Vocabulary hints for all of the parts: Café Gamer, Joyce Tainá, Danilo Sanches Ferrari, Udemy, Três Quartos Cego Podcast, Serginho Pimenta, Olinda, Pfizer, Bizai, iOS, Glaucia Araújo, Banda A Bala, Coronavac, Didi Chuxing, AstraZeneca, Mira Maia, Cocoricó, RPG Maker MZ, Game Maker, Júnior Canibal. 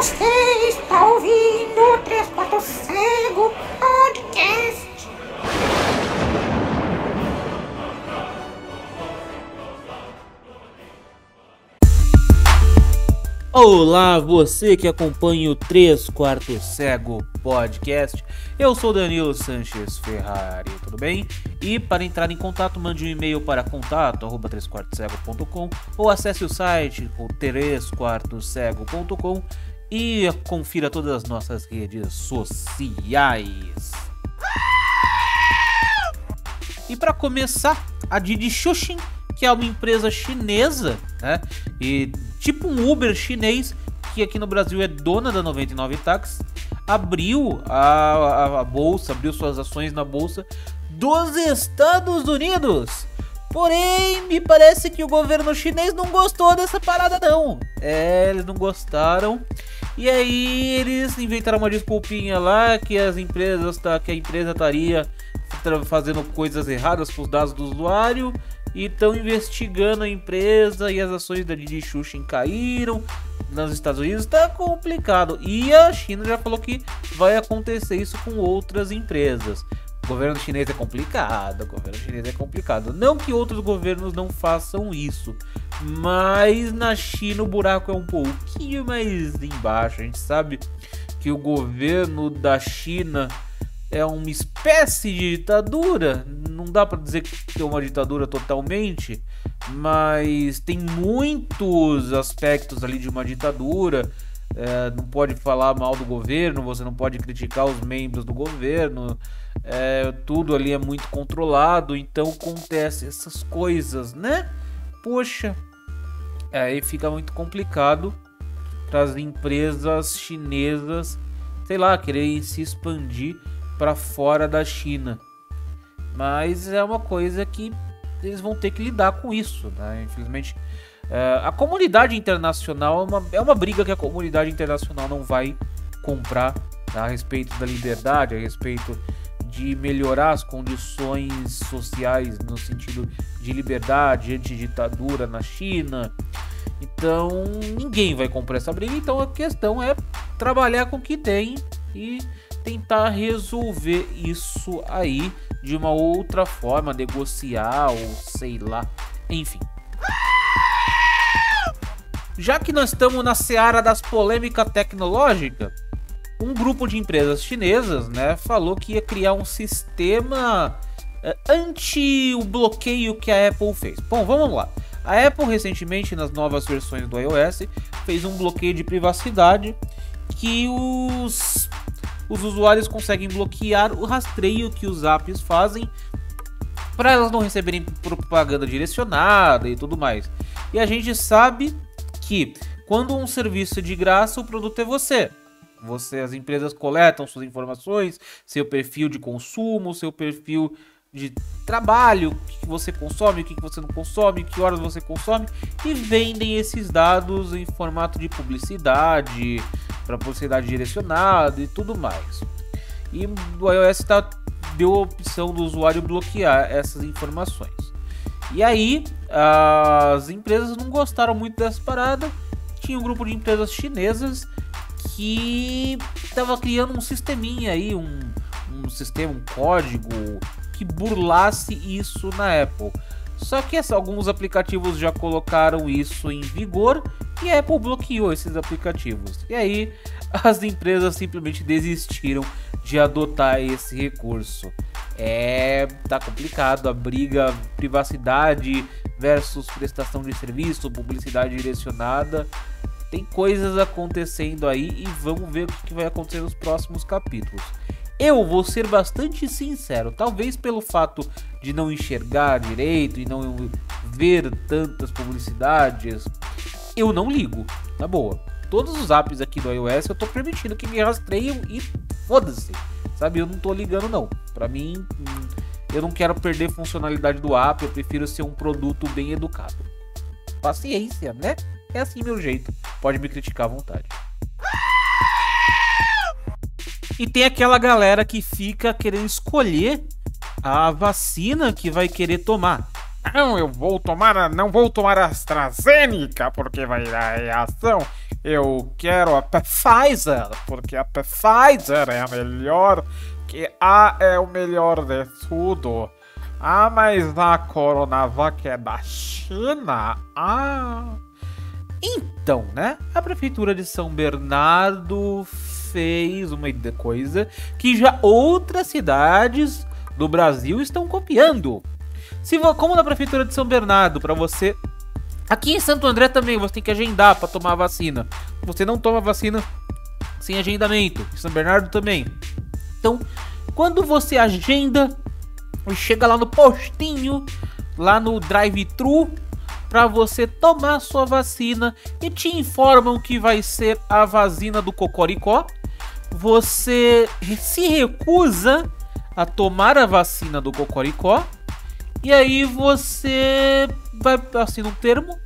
Você está ouvindo o Três Quartos Cego Podcast. Olá, você que acompanha o Três Quartos Cego Podcast. Eu sou Danilo Sanches Ferrari, tudo bem? E para entrar em contato, mande um e-mail para contato@tresquartoscego.com ou acesse o site tresquartoscego.com e confira todas as nossas redes sociais. E para começar, a Didi Chuxing, que é uma empresa chinesa, né? E tipo um Uber chinês, que aqui no Brasil é dona da 99 Táxi, abriu a bolsa, abriu suas ações na bolsa dos Estados Unidos. Porém, me parece que o governo chinês não gostou dessa parada não. É, eles não gostaram. E aí eles inventaram uma desculpinha lá que a empresa estaria fazendo coisas erradas com os dados do usuário. E estão investigando a empresa, e as ações da Didi Chuxing caíram nos Estados Unidos. Tá complicado. E a China já falou que vai acontecer isso com outras empresas. O governo chinês é complicado. Não que outros governos não façam isso, mas na China o buraco é um pouquinho mais embaixo. A gente sabe que o governo da China é uma espécie de ditadura. Não dá para dizer que é uma ditadura totalmente, mas tem muitos aspectos ali de uma ditadura. Não pode falar mal do governo, você não pode criticar os membros do governo, tudo ali é muito controlado, então acontece essas coisas, né? Poxa, aí fica muito complicado para as empresas chinesas, sei lá, quererem se expandir para fora da China. Mas é uma coisa que eles vão ter que lidar com isso, né? Infelizmente, a comunidade internacional é uma briga que a comunidade internacional não vai comprar, tá? A respeito da liberdade, a respeito de melhorar as condições sociais no sentido de liberdade, anti-ditadura na China. Então, ninguém vai comprar essa briga. Então, a questão é trabalhar com o que tem e tentar resolver isso aí de uma outra forma, negociar ou sei lá, enfim. Já que nós estamos na seara das polêmicas tecnológicas, um grupo de empresas chinesas, né, falou que ia criar um sistema anti o bloqueio que a Apple fez. Bom, vamos lá. A Apple recentemente, nas novas versões do iOS, fez um bloqueio de privacidade que os usuários conseguem bloquear o rastreio que os apps fazem para elas não receberem propaganda direcionada e tudo mais. E a gente sabe que quando um serviço é de graça, o produto é você. As empresas coletam suas informações, seu perfil de consumo, seu perfil de trabalho, o que você consome, o que você não consome, que horas você consome, e vendem esses dados em formato de publicidade, para publicidade direcionada e tudo mais. E o iOS deu a opção do usuário bloquear essas informações. E aí as empresas não gostaram muito dessa parada. Tinha um grupo de empresas chinesas que estava criando um sisteminha aí, um sistema, um código que burlasse isso na Apple. Só que alguns aplicativos já colocaram isso em vigor e a Apple bloqueou esses aplicativos. E aí as empresas simplesmente desistiram de adotar esse recurso. Tá complicado a briga privacidade versus prestação de serviço, publicidade direcionada. Tem coisas acontecendo aí e vamos ver o que vai acontecer nos próximos capítulos. Eu vou ser bastante sincero, talvez pelo fato de não enxergar direito e não ver tantas publicidades, eu não ligo, na boa. Todos os apps aqui do iOS eu tô permitindo que me rastreiem e foda-se, sabe? Eu não tô ligando não. Pra mim, eu não quero perder funcionalidade do app, eu prefiro ser um produto bem educado. Paciência, né? É assim meu jeito, pode me criticar à vontade. E tem aquela galera que fica querendo escolher a vacina que vai querer tomar. Não vou tomar a AstraZeneca porque vai dar reação. Eu quero a Pfizer, porque a Pfizer é a melhor, que A é o melhor de tudo. Ah, mas a Coronavac é da China? Ah... Então, né? A prefeitura de São Bernardo fez uma coisa que já outras cidades do Brasil estão copiando. Se como na prefeitura de São Bernardo, para você... Aqui em Santo André também, você tem que agendar para tomar a vacina. Você não toma vacina sem agendamento. Em São Bernardo também. Então, quando você agenda, chega lá no postinho, lá no drive-thru, para você tomar sua vacina, e te informam que vai ser a vacina do Cocoricó. Você se recusa a tomar a vacina do Cocoricó, e aí você vai assinar um termo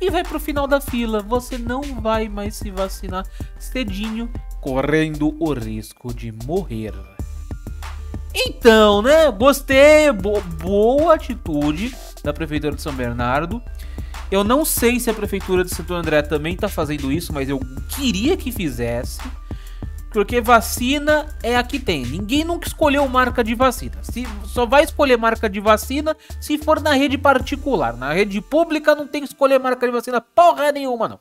e vai pro final da fila. Você não vai mais se vacinar cedinho, correndo o risco de morrer. Então, né? Gostei, boa atitude da prefeitura de São Bernardo. Eu não sei se a prefeitura de Santo André também tá fazendo isso, mas eu queria que fizesse. Porque vacina é a que tem. Ninguém nunca escolheu marca de vacina. Só vai escolher marca de vacina se for na rede particular. Na rede pública não tem que escolher marca de vacina porra nenhuma, não.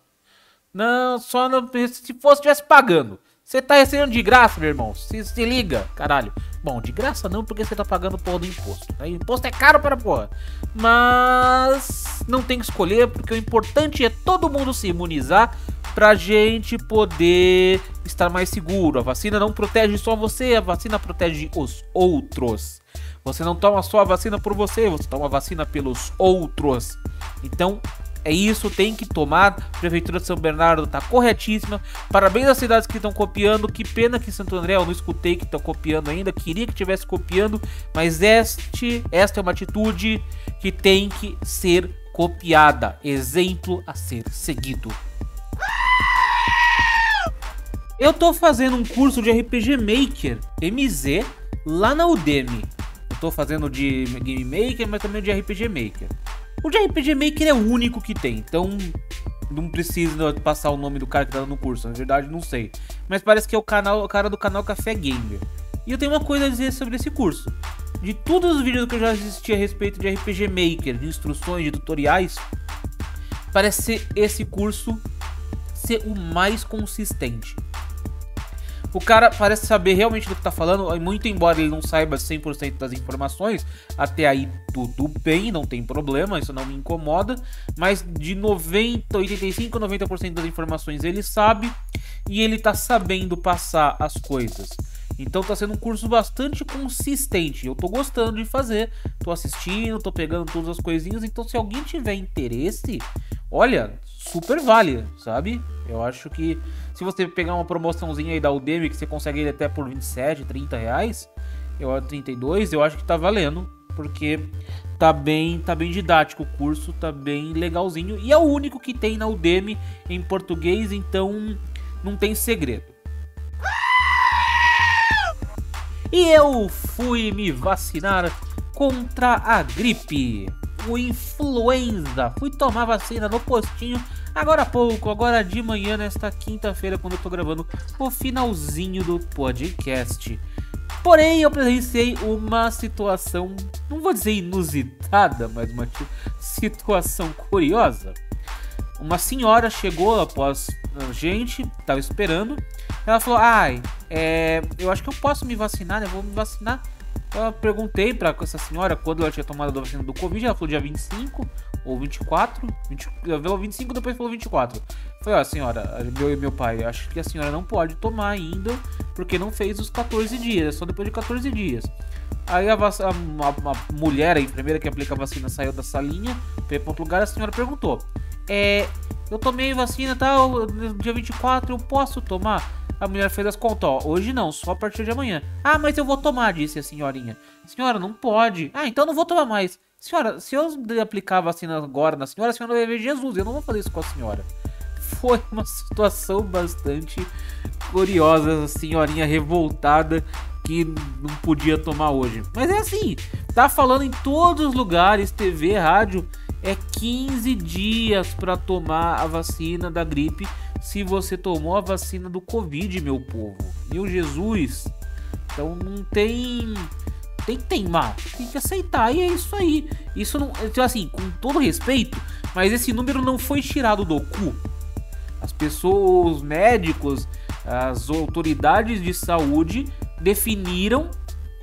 Não, só no, se fosse estivesse pagando. Você tá recebendo de graça, meu irmão. Se liga, caralho. Bom, de graça não, porque você tá pagando porra do imposto. Né? Imposto é caro para porra. Mas não tem que escolher, porque o importante é todo mundo se imunizar, pra gente poder estar mais seguro. A vacina não protege só você, a vacina protege os outros. Você não toma só a vacina por você, você toma a vacina pelos outros. Então, é isso, tem que tomar. A prefeitura de São Bernardo tá corretíssima. Parabéns às cidades que estão copiando. Que pena que Santo André eu não escutei que estão copiando ainda. Queria que tivesse copiando, mas esta é uma atitude que tem que ser copiada. Exemplo a ser seguido. Eu tô fazendo um curso de RPG Maker MZ lá na Udemy. Eu tô fazendo de Game Maker, mas também de RPG Maker. O de RPG Maker é o único que tem, então não precisa passar o nome do cara que tá no curso. Na verdade, não sei. Mas parece que é o cara do canal Café Gamer. E eu tenho uma coisa a dizer sobre esse curso. De todos os vídeos que eu já assisti a respeito de RPG Maker, de instruções, de tutoriais, parece esse curso ser o mais consistente. O cara parece saber realmente do que tá falando, muito embora ele não saiba 100% das informações, até aí tudo bem, não tem problema, isso não me incomoda, mas de 85, 90% das informações ele sabe, e ele tá sabendo passar as coisas. Então tá sendo um curso bastante consistente, eu tô gostando de fazer, tô assistindo, tô pegando todas as coisinhas, então se alguém tiver interesse, olha, super vale, sabe? Eu acho que se você pegar uma promoçãozinha aí da Udemy, que você consegue ele até por 27, 30 reais, eu 32, eu acho que tá valendo, porque tá bem didático o curso, tá bem legalzinho, e é o único que tem na Udemy em português, então não tem segredo. E eu fui me vacinar contra a gripe, o influenza. Fui tomar vacina no postinho agora há pouco, agora de manhã, nesta quinta-feira, quando eu tô gravando o finalzinho do podcast. Porém, eu presenciei uma situação, não vou dizer inusitada, mas uma situação curiosa. Uma senhora chegou após a gente, tava esperando. Ela falou, ai, eu acho que eu posso me vacinar, né? Vou me vacinar. Eu perguntei pra essa senhora quando ela tinha tomado a vacina do Covid. Ela falou dia 25 ou 24. Ela falou 25, depois falou 24. Eu falei, ó, senhora, meu pai, acho que a senhora não pode tomar ainda, porque não fez os 14 dias, só depois de 14 dias. Aí a mulher, a enfermeira que aplica a vacina, saiu da salinha, foi para outro lugar, a senhora perguntou, eu tomei vacina tal, dia 24, eu posso tomar? A mulher fez as contas, ó, hoje não, só a partir de amanhã. Ah, mas eu vou tomar, disse a senhorinha. Senhora, não pode. Ah, então não vou tomar mais. Senhora, se eu aplicar a vacina agora na senhora, a senhora vai ver Jesus, eu não vou fazer isso com a senhora. Foi uma situação bastante curiosa, a senhorinha revoltada que não podia tomar hoje. Mas é assim, tá falando em todos os lugares, TV, rádio, é 15 dias para tomar a vacina da gripe, se você tomou a vacina do Covid, meu povo. Meu Jesus. Então não tem... Tem que teimar, tem que aceitar, e é isso aí. Isso não... Assim, com todo respeito, mas esse número não foi tirado do cu. As pessoas, os médicos, as autoridades de saúde definiram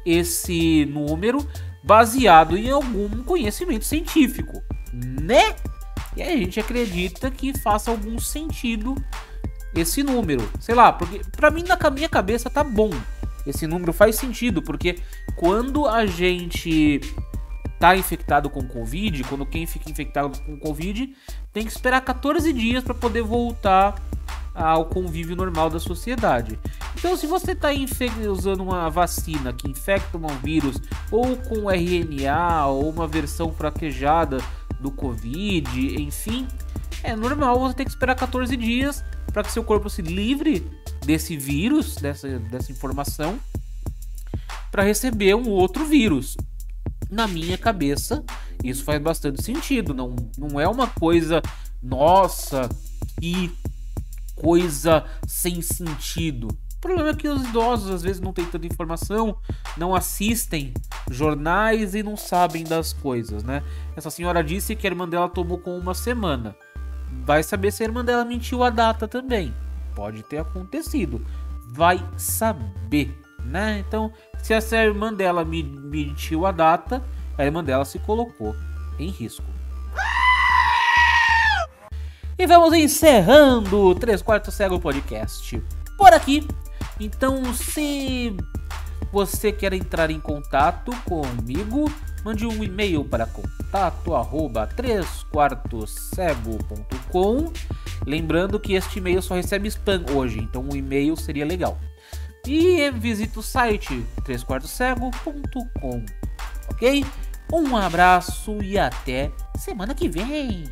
esse número baseado em algum conhecimento científico, né? E a gente acredita que faça algum sentido esse número. Sei lá, porque pra mim, na minha cabeça, tá bom. Esse número faz sentido, porque quando a gente tá infectado com Covid, quando quem fica infectado com Covid tem que esperar 14 dias para poder voltar ao convívio normal da sociedade. Então, se você tá usando uma vacina que infecta um vírus, ou com RNA, ou uma versão fraquejada do Covid, enfim, é normal você ter que esperar 14 dias para que seu corpo se livre desse vírus, dessa informação, para receber um outro vírus. Na minha cabeça, isso faz bastante sentido. Não é uma coisa, nossa, que coisa sem sentido. O problema é que os idosos às vezes não têm tanta informação, não assistem jornais e não sabem das coisas, né? Essa senhora disse que a irmã dela tomou com uma semana. Vai saber se a irmã dela mentiu a data também. Pode ter acontecido. Vai saber, né? Então, se essa irmã dela mentiu a data, a irmã dela se colocou em risco. E vamos encerrando o Três Quartos Cego Podcast por aqui. Então, se você quer entrar em contato comigo, mande um e-mail para contato@3quartoscego.com. Lembrando que este e-mail só recebe spam hoje, então um e-mail seria legal. E visita o site 3quartoscego.com, ok? Um abraço e até semana que vem!